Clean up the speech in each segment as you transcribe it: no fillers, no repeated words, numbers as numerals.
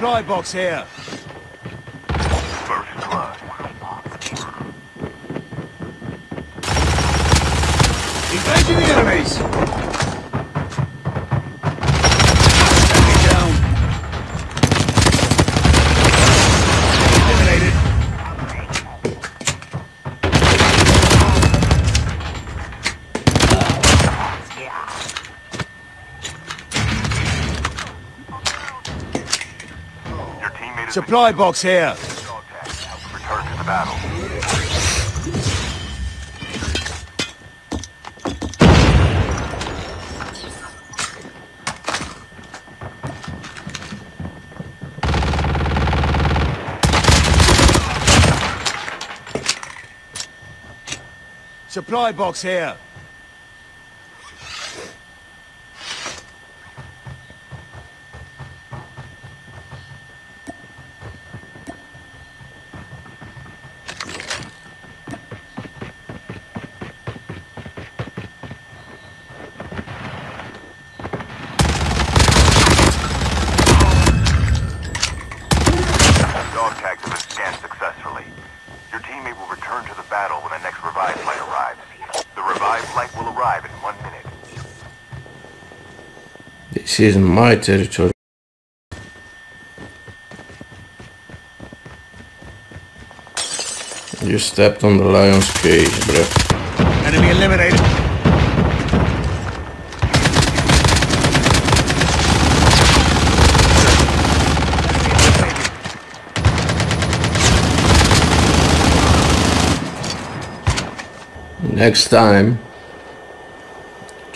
supply box here. Engaging the enemies. Enemy down. Eliminated. Your teammate. Supply box here. Return to the battle. Supply box here. Dog tags have been scanned successfully. Your teammate will return to the battle when the next revive flight arrives. The revive flight will arrive in 1 minute. This is my territory. You stepped on the lion's cage, bruh. Enemy eliminated. Next time,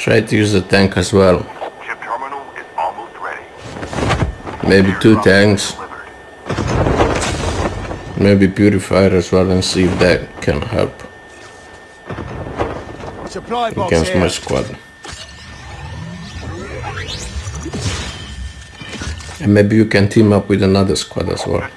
try to use the tank as well. Ship terminal is almost ready. Maybe 2 tanks. Maybe purifier as well, and see if that can help against my squad. And maybe you can team up with another squad as well.